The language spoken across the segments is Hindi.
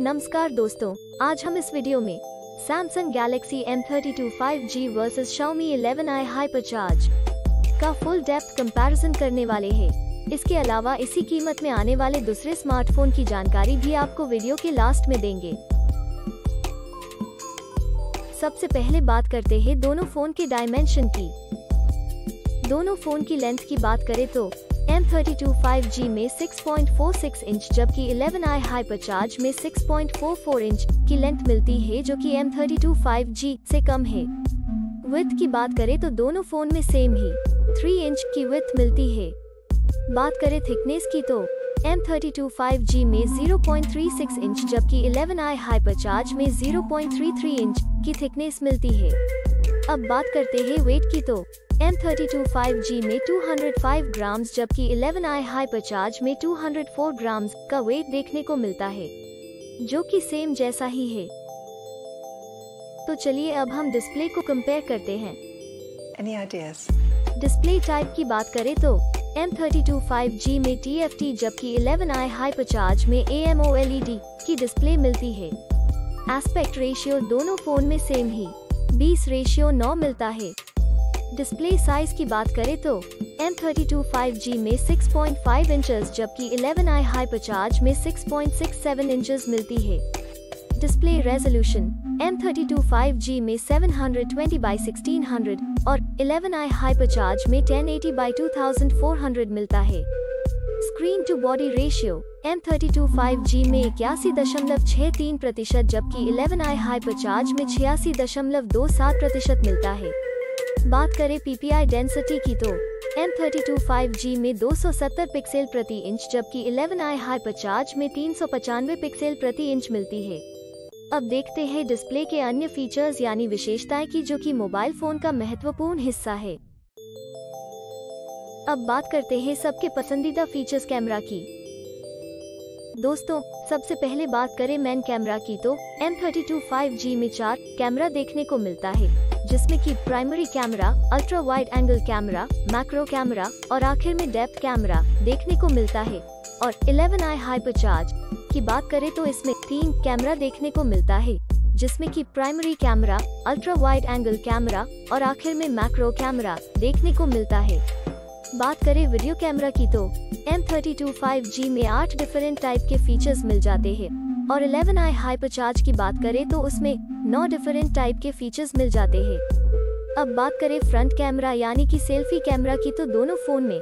नमस्कार दोस्तों, आज हम इस वीडियो में Samsung Galaxy M32 5G versus Xiaomi 11i Hypercharge का फुल डेप्थ कंपैरिजन करने वाले हैं। इसके अलावा इसी कीमत में आने वाले दूसरे स्मार्टफोन की जानकारी भी आपको वीडियो के लास्ट में देंगे। सबसे पहले बात करते हैं दोनों फोन के डायमेंशन की। दोनों फोन की लेंथ की बात करें तो M32 5G में 6.46 इंच जबकि 11i Hypercharge में 6.44 इंच की लेंथ मिलती है, जो कि M32 5G से कम है। विड्थ की बात करें तो दोनों फोन में सेम ही 3 इंच की विड्थ मिलती है। बात करें थिकनेस की तो M32 5G में 0.36 इंच जबकि 11i Hypercharge में 0.33 इंच की थिकनेस मिलती है। अब बात करते हैं वेट की तो M32 5G में 205 ग्राम्स जबकि 11i Hypercharge में 204 ग्राम्स का वेट देखने को मिलता है, जो कि सेम जैसा ही है। तो चलिए अब हम डिस्प्ले को कंपेयर करते हैं। Any ideas? डिस्प्ले टाइप की बात करें तो M32 5G में TFT जबकि 11i Hypercharge में AMOLED की डिस्प्ले मिलती है। एस्पेक्ट रेशियो दोनों फोन में सेम ही 20:9 मिलता है। डिस्प्ले साइज की बात करें तो M32 5G में 6.5 इंचेस जबकि 11i Hypercharge में 6.67 इंचेस मिलती है। डिस्प्ले रेजोल्यूशन M32 5G में 720x1600 और 11i Hypercharge में 1080x2400 मिलता है। Screen to body ratio M32 5G में 81.63% जबकि 11i Hypercharge में 86.27% मिलता है। बात करें PPI डेंसिटी की तो M32 5G में 270 पिक्सेल प्रति इंच जबकि 11i Hypercharge में 395 पिक्सेल प्रति इंच मिलती है। अब देखते हैं डिस्प्ले के अन्य फीचर्स यानी विशेषताएं की, जो कि मोबाइल फोन का महत्वपूर्ण हिस्सा है। अब बात करते हैं सबके पसंदीदा फीचर्स कैमरा की। दोस्तों, सबसे पहले बात करें मेन कैमरा की तो M32 5G में 4 कैमरा देखने को मिलता है, जिसमें कि primary camera, ultra wide angle camera, macro camera और आखिर में डेप्थ कैमरा देखने को मिलता है। और 11i Hypercharge की बात करें तो इसमें 3 कैमरा देखने को मिलता है, जिसमें कि primary camera, ultra wide angle camera और आखिर में मैक्रो कैमरा देखने को मिलता है। बात करें वीडियो कैमरा की तो M32 5G में 8 डिफरेंट टाइप के फीचर्स मिल जाते हैं और 11i Hypercharge की बात करें तो उसमें 9 डिफरेंट टाइप के फीचर्स मिल जाते हैं। अब बात करें फ्रंट कैमरा यानी कि सेल्फी कैमरा की तो दोनों फोन में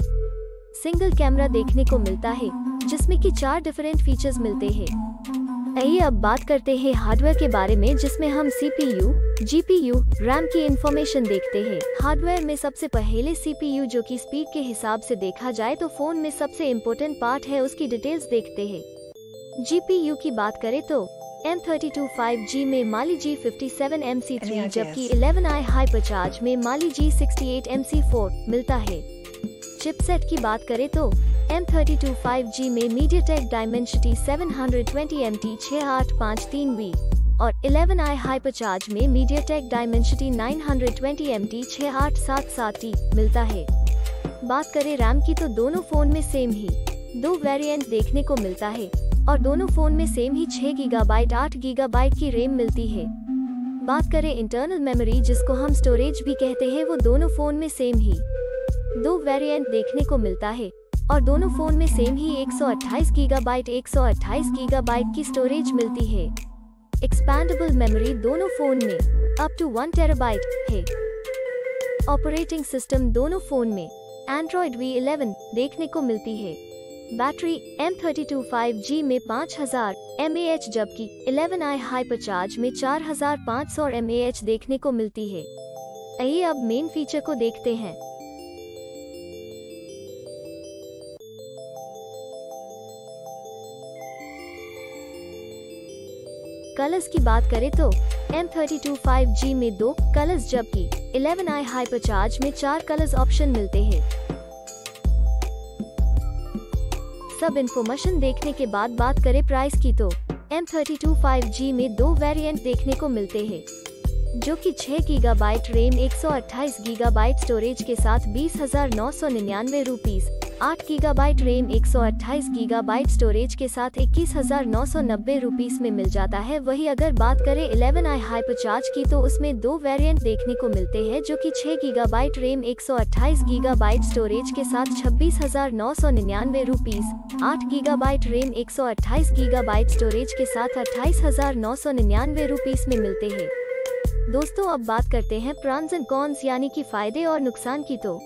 सिंगल कैमरा देखने को मिलता है, जिसमें कि 4 डिफरेंट फीचर्स मिलते हैं। आइए अब बात करते हैं हार्डवेयर के बारे में, जिसमें हम CPU, GPU, RAM की इंफॉर्मेशन देखते हैं। हार्डवेयर में सबसे पहले CPU, जो कि स्पीड के हिसाब से देखा जाए तो फोन में सबसे इम्पोर्टेंट पार्ट है, उसकी डिटेल्स देखते हैं। GPU की बात करें तो M32 5G में Mali G57 MC3 जबकि 11i Hypercharge में Mali G68 MC4 मिलता है। चिपसेट की बात करें तो M32 5G में MediaTek Dimensity 720 MT6853V और 11i Hypercharge में MediaTek Dimensity 920 MT6877T मिलता है। बात करें रैम की तो दोनों फोन में सेम ही 2 वेरिएंट देखने को मिलता है और दोनों फोन में सेम ही 6GB 8GB की रैम मिलती है। बात करें इंटरनल मेमोरी, जिसको हम स्टोरेज भी कहते हैं, वो दोनों फोन में सेम ही 2 वेरिएंट देखने को मिलता है और दोनों फोन में सेम ही 128GB की स्टोरेज मिलती है। एक्सपैंडेबल मेमोरी दोनों फोन में अप टू 1TB है। ऑपरेटिंग सिस्टम दोनों फोन में एंड्रॉयड V11 देखने को मिलती है। बैटरी M32 5G में 5000 mAh जबकि 11i Hypercharge में 4500 mAh देखने को मिलती है। आइए अब मेन फीचर को देखते हैं। कलर्स की बात करें तो M32 5G में 2 कलर्स जबकि 11i Hypercharge में 4 कलर्स ऑप्शन मिलते हैं। सब इन्फॉर्मेशन देखने के बाद बात करें प्राइस की तो M32 5G में 2 वेरिएंट देखने को मिलते हैं, जो कि 6GB रैम 128GB स्टोरेज के साथ 20,999 rupees 8 GB RAM 128 GB storage के साथ 21,990 रुपीस में मिल जाता है। वही अगर बात करें 11i हाइपरचार्ज की तो उसमें दो वेरिएंट देखने को मिलते हैं जो कि 6 GB रैम 128 GB स्टोरेज के साथ 26,999 rupees, 8 GB RAM 128 GB storage के साथ 28,999 रुपीस में मिलते हैं। दोस्तों अब बात करते हैं प्रॉन्स एंड कॉन्स यानी कि फायदे और नुकसान की। तो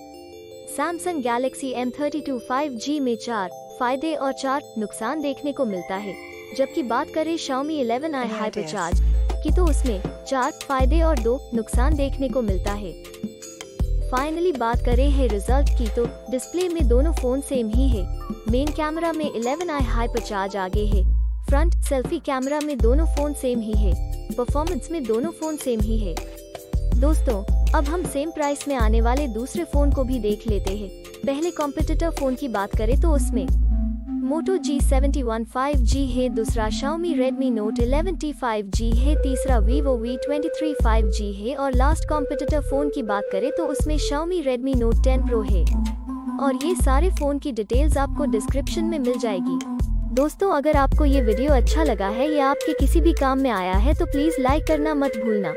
Samsung Galaxy M32 5G में 4 फायदे और 4 नुकसान देखने को मिलता है, जबकि बात करें Xiaomi 11i Hypercharge की तो उसमें 4 फायदे और 2 नुकसान देखने को मिलता है। फाइनली बात करें है रिजल्ट की तो डिस्प्ले में दोनों फोन सेम ही है। मेन कैमरा में 11i Hypercharge आगे है, फ्रंट सेल्फी कैमरा में दोनों फोन सेम ही है, परफॉर्मेंस में दोनों फोन सेम ही है। दोस्तों अब हम सेम प्राइस में आने वाले दूसरे फोन को भी देख लेते हैं। पहले कॉम्पिटिटर फोन की बात करें तो उसमें Moto G71 5G है, दूसरा Xiaomi Redmi Note 11T 5G है, तीसरा Vivo V23 5G है और लास्ट कॉम्पिटिटर फोन की बात करें तो उसमें Xiaomi Redmi Note 10 Pro है। और ये सारे फोन की डिटेल्स आपको डिस्क्रिप्शन में मिल जाएगी। दोस्तों अगर आपको ये वीडियो अच्छा लगा है या आपके किसी भी काम में आया है तो प्लीज लाइक करना मत भूलना।